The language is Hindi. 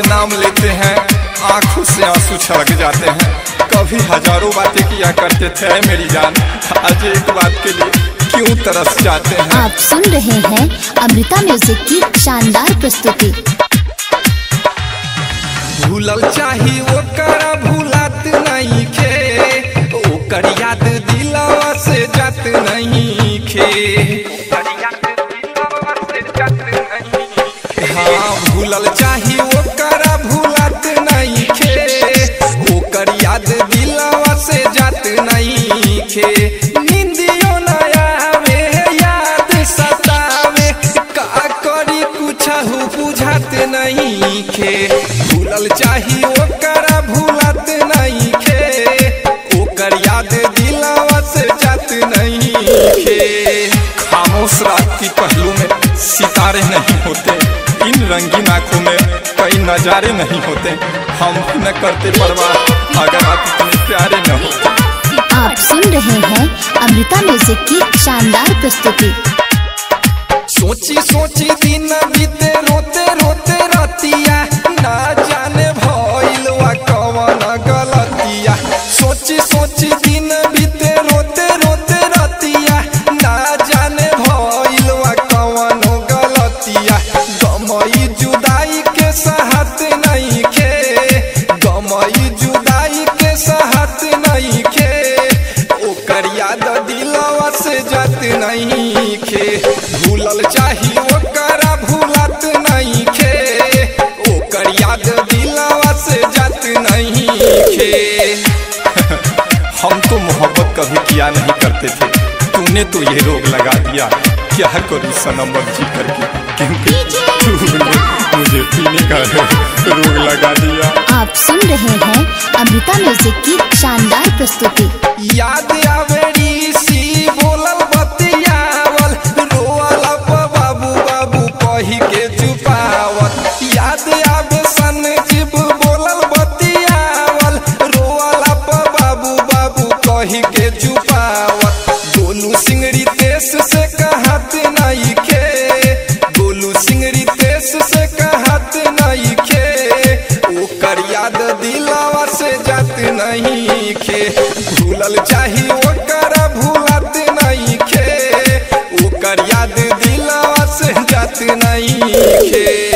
से नाम लेते हैं, आंखों से आंसू छलक जाते हैं। कभी हजारों बातें किया करते थे मेरी जान, आज एक बात के लिए क्यों तरस जाते हैं। आप सुन रहे हैं अमृता म्यूजिक की शानदार प्रस्तुति। भूलल चाही वो करा भूलात नहीं खे, वो कर याद दिलावा से जात नहीं खे। हाँ भूलल चाही वो करा भूलात नहीं खे, वो कर याद दिलावा से जात नहीं खे। निंदियो ना आवे याद सतावे, का करी कुछ हो बुझात नहीं खे। भूलल चाही वो करा भूलात नहीं खे, वो कर याद दिलावा से जात नहीं खे। खामोश रात की पहलू में सितारे नहीं होते, इन रंगीन आँखों में कई नजारे नहीं होते। हम न करते परवाह अगर आप इतने प्यारे न होते। आप सुन रहे हैं अमृता म्यूजिक की शानदार प्रस्तुति। सोची सोची दिन बीते रोते रोते रातिया, ना जाने भइलवा कवन गलतिया। सोची सोची दिन बीते रोते रोते रातिया, ना जाने भइलवा कवन गलतिया। गमई जुदाई के सहत नहीं खे, गमई जुदाई के सहत नहीं खे। ओकर याद दिलावा से जात नहीं खे। भूलल चाही ओकरा भूलात नहीं खे, ओकर याद दिलावा से जात नहीं खे। हम तो मोहब्बत कभी किया नहीं करते थे, तूने तो ये रोग लगा दिया। क्या करूँ सनम जी करके, क्योंकि तूने मुझे पीने का रोग लगा दिया। आप सुन रहे हैं अमृता म्यूजिक की शानदार प्रस्तुति। याद आवेरी सी बोलल बतियावल, रोअल बाबू बाबू कही के छुपावल। याद आवे सन जीव बोलल बतियावल, रोअल बाबू बाबू कही के छुपावल। दोनों सिंगड़ी तेस से कहत नहीं खे, गोलू सिंगरी तेस से कहत नहीं खे। ओकर याद दिलावा से जात नहीं खे। भूलल चाही ओकरा भूलात नहीं खे, ओकर याद दिलावा से जात नहीं खे।